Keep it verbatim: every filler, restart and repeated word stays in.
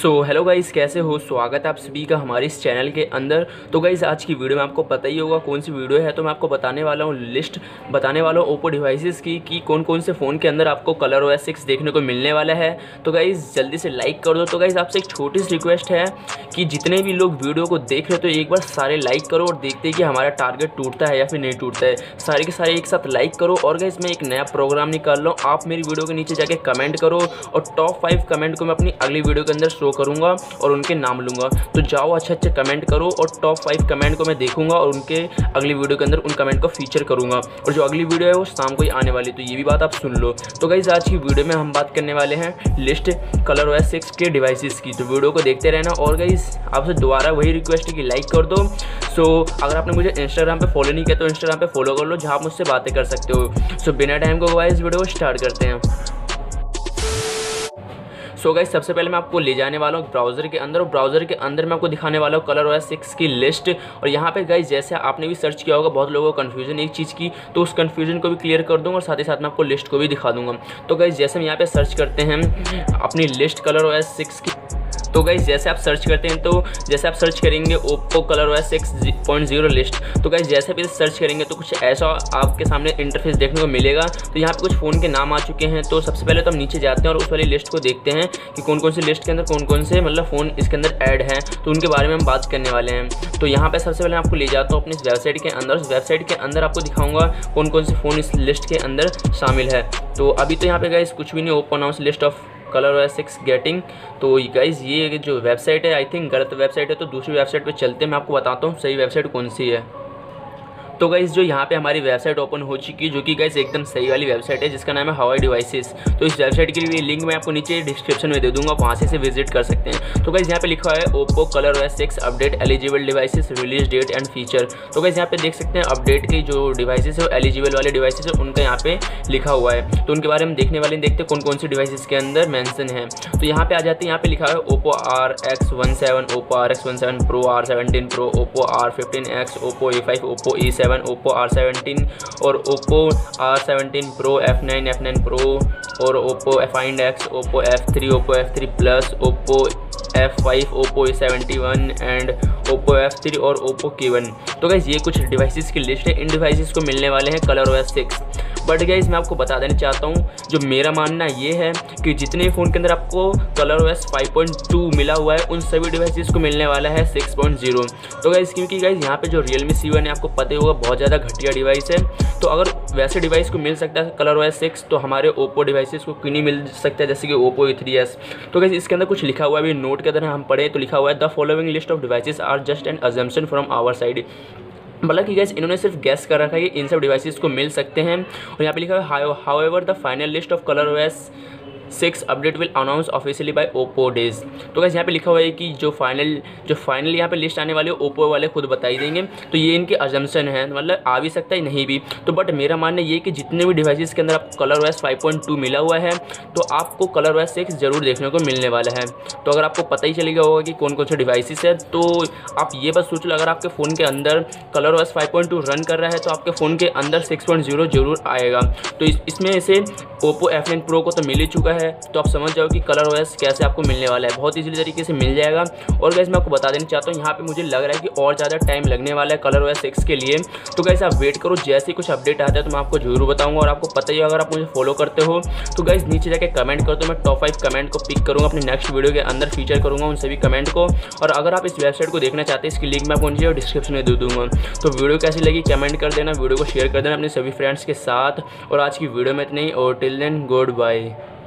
So hello guys, कैसे हो। स्वागत है आप सभी का हमारे इस चैनल के अंदर। तो गाइस आज की वीडियो में आपको पता ही होगा कौन सी वीडियो है, तो मैं आपको बताने वाला हूँ, लिस्ट बताने वाला हूँ ओप्पो डिवाइसेस की कि कौन कौन से फ़ोन के अंदर आपको ColorOS सिक्स देखने को मिलने वाला है। तो गाइस जल्दी से लाइक कर दो। तो गाइस आपसे एक छोटी सी रिक्वेस्ट है कि जितने भी लोग वीडियो को देख रहे हो तो एक बार सारे लाइक करो और देखते हैं कि हमारा टारगेट टूटता है या फिर नहीं टूटता है। सारे के सारे एक साथ लाइक करो। और गाइस मैं एक नया प्रोग्राम निकाल रहा हूँ, आप मेरी वीडियो के नीचे जाके कमेंट करो और टॉप फाइव कमेंट को मैं अपनी अगली वीडियो के अंदर शो करूंगा और उनके नाम लूंगा। तो जाओ अच्छे अच्छे कमेंट करो और टॉप फाइव कमेंट को मैं देखूंगा और उनके अगली वीडियो के अंदर उन कमेंट को फीचर करूंगा। और जो अगली वीडियो है वो शाम को ही आने वाली, तो ये भी बात आप सुन लो। तो गाइस आज की वीडियो में हम बात करने वाले हैं लिस्ट ColorOS सिक्स के डिवाइसेस की, तो वीडियो को देखते रहना। और गाइस आपसे दोबारा वही रिक्वेस्ट है कि लाइक कर दो। सो अगर आपने मुझे इंस्टाग्राम पर फॉलो नहीं किया तो इंस्टाग्राम पर फॉलो कर लो, जहाँ आप मुझसे बातें कर सकते हो। सो बिना टाइम को गाइस वीडियो स्टार्ट करते हैं। सो so गाइस सबसे पहले मैं आपको ले जाने वाला हूँ ब्राउज़र के अंदर, और ब्राउज़र के अंदर मैं आपको दिखाने वाला हूँ ColorOS सिक्स की लिस्ट। और यहाँ पे गाइस जैसे आपने भी सर्च किया होगा, बहुत लोगों को कन्फ्यूजन एक चीज़ की, तो उस कन्फ्यूजन को भी क्लियर कर दूँगा और साथ ही साथ मैं आपको लिस्ट को भी दिखा दूँगा। तो गाइस जैसे हम यहाँ पे सर्च करते हैं अपनी लिस्ट ColorOS सिक्स की, तो गाइस जैसे आप सर्च करते हैं तो जैसे आप सर्च करेंगे Oppo ColorOS six point zero list, तो गाइस जैसे भी सर्च करेंगे तो कुछ ऐसा आपके सामने इंटरफेस देखने को मिलेगा। तो यहाँ पे कुछ फ़ोन के नाम आ चुके हैं। तो सबसे पहले तो हम नीचे जाते हैं और उस वाली लिस्ट को देखते हैं कि कौन कौन से लिस्ट के अंदर कौन कौन से मतलब फ़ोन इसके अंदर ऐड हैं, तो उनके बारे में हम बात करने वाले हैं। तो यहाँ पर सबसे पहले आपको ले जाता हूँ अपनी इस वेबसाइट के अंदर। उस वेबसाइट के अंदर आपको दिखाऊंगा कौन कौन से फ़ोन इस लिस्ट के अंदर शामिल है। तो अभी तो यहाँ पर गाइस कुछ भी नहीं, Oppo announce list of ColorOS six getting. तो गाइज़ ये जो वेबसाइट है आई थिंक गलत वेबसाइट है, तो दूसरी वेबसाइट पे चलते हैं। मैं आपको बताता हूँ सही वेबसाइट कौन सी है। तो गाइज़ जो यहाँ पे हमारी वेबसाइट ओपन हो चुकी है, जो कि गाइज़ एकदम सही वाली वेबसाइट है, जिसका नाम है Huawei डिवाइसेस। तो इस वेबसाइट के लिए लिंक मैं आपको नीचे डिस्क्रिप्शन में दे दूँगा, वहाँ से इसे विजिट कर सकते हैं। तो गाइज़ यहाँ पे लिखा है Oppo ColorOS six update eligible devices release date and feature. तो गाइज़ यहाँ पे देख सकते हैं अपडेट के जो डिवाइसेस है, एलिजिबल वाले डिवाइसेस है, उनका यहाँ पे लिखा हुआ है। तो उनके बारे में देखने वाले देखते हैं कौन कौन से डिवाइसेस के अंदर मेंशन है। तो यहाँ पे आ जाते हैं, यहाँ पे लिखा है Oppo R X one seven Oppo R X one seven pro R seventeen pro Oppo R fifteen X Oppo A five Oppo A seven Oppo R seventeen और Oppo R seventeen pro F nine F nine pro और Oppo F nine X Oppo F three Oppo F three plus Oppo F five Oppo A seventy one and Oppo F three और Oppo K one. तो guys ये कुछ devices की list है, इन devices को मिलने वाले हैं ColorOS सिक्स। बट गाइस मैं आपको बता देना चाहता हूँ, जो मेरा मानना ये है कि जितने फ़ोन के अंदर आपको ColorOS फाइव पॉइंट टू मिला हुआ है उन सभी डिवाइसेस को मिलने वाला है सिक्स पॉइंट ज़ीरो। तो गाइस क्योंकि गाइस यहाँ पे जो Realme सी वन है आपको पता होगा बहुत ज़्यादा घटिया डिवाइस है, तो अगर वैसे डिवाइस को मिल सकता है ColorOS सिक्स तो हमारे Oppo डिवाइसेस को क्यों नहीं मिल सकता है, जैसे कि Oppo ए थ्री एस। तो गाइस इसके अंदर कुछ लिखा हुआ है, नोट के अंदर हम पढ़े तो लिखा हुआ है the following list of devices are just an assumption from our side. मतलब कि गाइस इन्होंने सिर्फ गैस कर रखा है कि इन सब डिवाइसेस को मिल सकते हैं। और यहाँ पे लिखा है however the final list of ColorOS six update will announce officially by Oppo days. तो गाइस यहाँ पे लिखा हुआ है कि जो फाइनल जो फाइनल यहाँ पे लिस्ट आने वाली है ओप्पो वाले खुद बताई देंगे। तो ये इनके अजम्पशन है, मतलब आ भी सकता है नहीं भी। तो बट मेरा मानना ये कि जितने भी डिवाइसेस के अंदर आपको ColorOS फाइव पॉइंट टू मिला हुआ है तो आपको ColorOS सिक्स ज़रूर देखने को मिलने वाला है। तो अगर आपको पता ही चलेगा होगा कि कौन कौन से डिवाइसेस है, तो आप ये बस सोच लो अगर आपके फ़ोन के अंदर ColorOS five point two run कर रहा है तो आपके फ़ोन के अंदर सिक्स पॉइंट ज़ीरो ज़रूर आएगा। तो इस, इसमें से ओप्पो एफ नाइन प्रो को तो मिल ही चुका है, तो आप समझ जाओ कि ColorOS कैसे आपको मिलने वाला है, बहुत इजीली तरीके से मिल जाएगा। और गाइस मैं आपको बता देना चाहता हूँ यहाँ पे मुझे लग रहा है कि और ज़्यादा टाइम लगने वाला है ColorOS सिक्स के लिए। तो गाइस आप वेट करो, जैसे कुछ अपडेट आता है तो मैं आपको जरूर बताऊँगा। और आपको पता ही है अगर आप मुझे फॉलो करते हो तो गाइस नीचे जाके कमेंट कर दो, मैं टॉप फाइव कमेंट को पिक करूँगा अपने नेक्स्ट वीडियो के अंदर, फीचर करूँगा उन सभी कमेंट को। और अगर आप इस वेबसाइट को देखना चाहते हैं इसकी लिंक मैं आपको नीचे डिस्क्रिप्शन में दे दूँगा। तो वीडियो कैसी लगी कमेंट कर देना, वीडियो को शेयर कर देना अपने सभी फ्रेंड्स के साथ। और आज की वीडियो में इतना ही, और टिल देन गुड बाय।